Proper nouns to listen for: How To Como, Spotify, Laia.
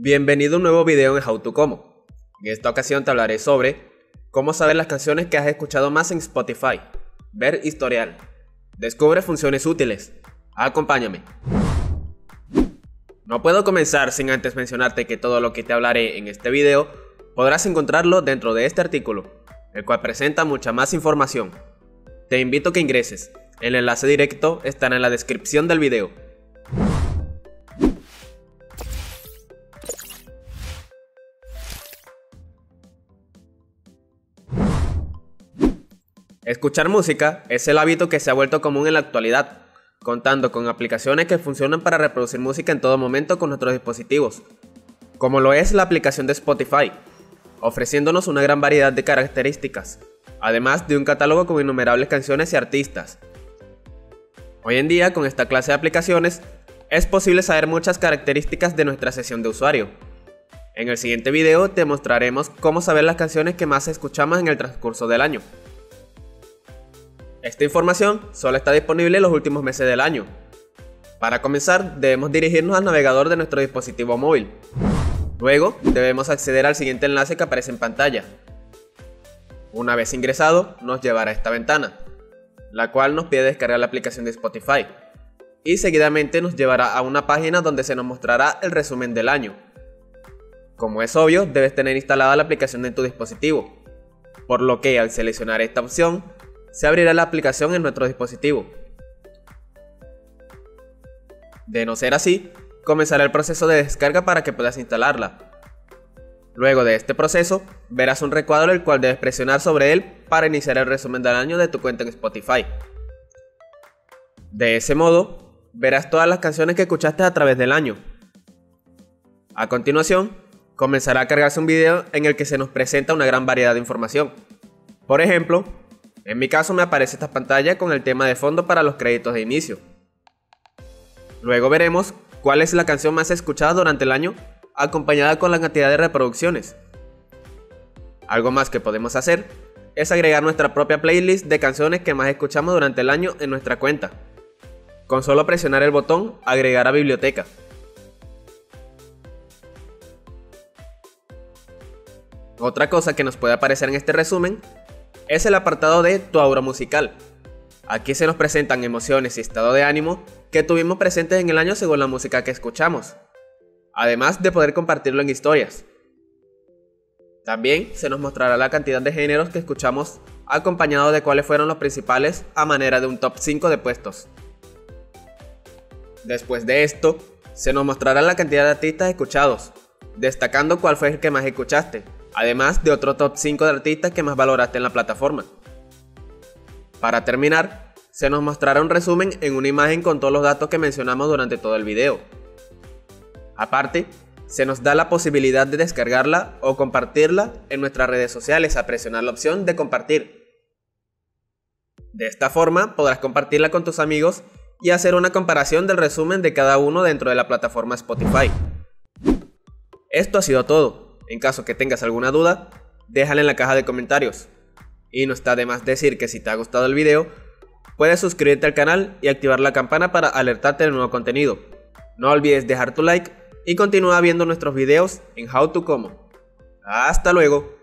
Bienvenido a un nuevo video en How To Como. En esta ocasión te hablaré sobre cómo saber las canciones que has escuchado más en Spotify, ver historial, descubre funciones útiles. Acompáñame. No puedo comenzar sin antes mencionarte que todo lo que te hablaré en este video podrás encontrarlo dentro de este artículo, el cual presenta mucha más información. Te invito a que ingreses, el enlace directo estará en la descripción del video. Escuchar música es el hábito que se ha vuelto común en la actualidad, contando con aplicaciones que funcionan para reproducir música en todo momento con nuestros dispositivos, como lo es la aplicación de Spotify, ofreciéndonos una gran variedad de características, además de un catálogo con innumerables canciones y artistas. Hoy en día, con esta clase de aplicaciones, es posible saber muchas características de nuestra sesión de usuario. En el siguiente video te mostraremos cómo saber las canciones que más escuchamos en el transcurso del año. Esta información solo está disponible en los últimos meses del año. Para comenzar, debemos dirigirnos al navegador de nuestro dispositivo móvil. Luego, debemos acceder al siguiente enlace que aparece en pantalla. Una vez ingresado, nos llevará a esta ventana, la cual nos pide descargar la aplicación de Spotify. Y seguidamente nos llevará a una página donde se nos mostrará el resumen del año. Como es obvio, debes tener instalada la aplicación en tu dispositivo, por lo que al seleccionar esta opción, se abrirá la aplicación en nuestro dispositivo. De no ser así, comenzará el proceso de descarga para que puedas instalarla. Luego de este proceso, verás un recuadro el cual debes presionar sobre él para iniciar el resumen del año de tu cuenta en Spotify. De ese modo, verás todas las canciones que escuchaste a través del año. A continuación, comenzará a cargarse un video en el que se nos presenta una gran variedad de información. Por ejemplo, en mi caso me aparece esta pantalla con el tema de fondo para los créditos de inicio. Luego veremos cuál es la canción más escuchada durante el año, acompañada con la cantidad de reproducciones. Algo más que podemos hacer es agregar nuestra propia playlist de canciones que más escuchamos durante el año en nuestra cuenta, con solo presionar el botón agregar a biblioteca. Otra cosa que nos puede aparecer en este resumen es el apartado de tu aura musical. Aquí se nos presentan emociones y estado de ánimo que tuvimos presentes en el año según la música que escuchamos, además de poder compartirlo en historias. También se nos mostrará la cantidad de géneros que escuchamos, acompañado de cuáles fueron los principales a manera de un top 5 de puestos. Después de esto, se nos mostrará la cantidad de artistas escuchados, destacando cuál fue el que más escuchaste, además de otro top 5 de artistas que más valoraste en la plataforma. Para terminar, se nos mostrará un resumen en una imagen con todos los datos que mencionamos durante todo el video. Aparte, se nos da la posibilidad de descargarla o compartirla en nuestras redes sociales al presionar la opción de compartir. De esta forma podrás compartirla con tus amigos y hacer una comparación del resumen de cada uno dentro de la plataforma Spotify. Esto ha sido todo. En caso que tengas alguna duda, déjala en la caja de comentarios. Y no está de más decir que si te ha gustado el video, puedes suscribirte al canal y activar la campana para alertarte de nuevo contenido. No olvides dejar tu like y continúa viendo nuestros videos en How To Como. ¡Hasta luego!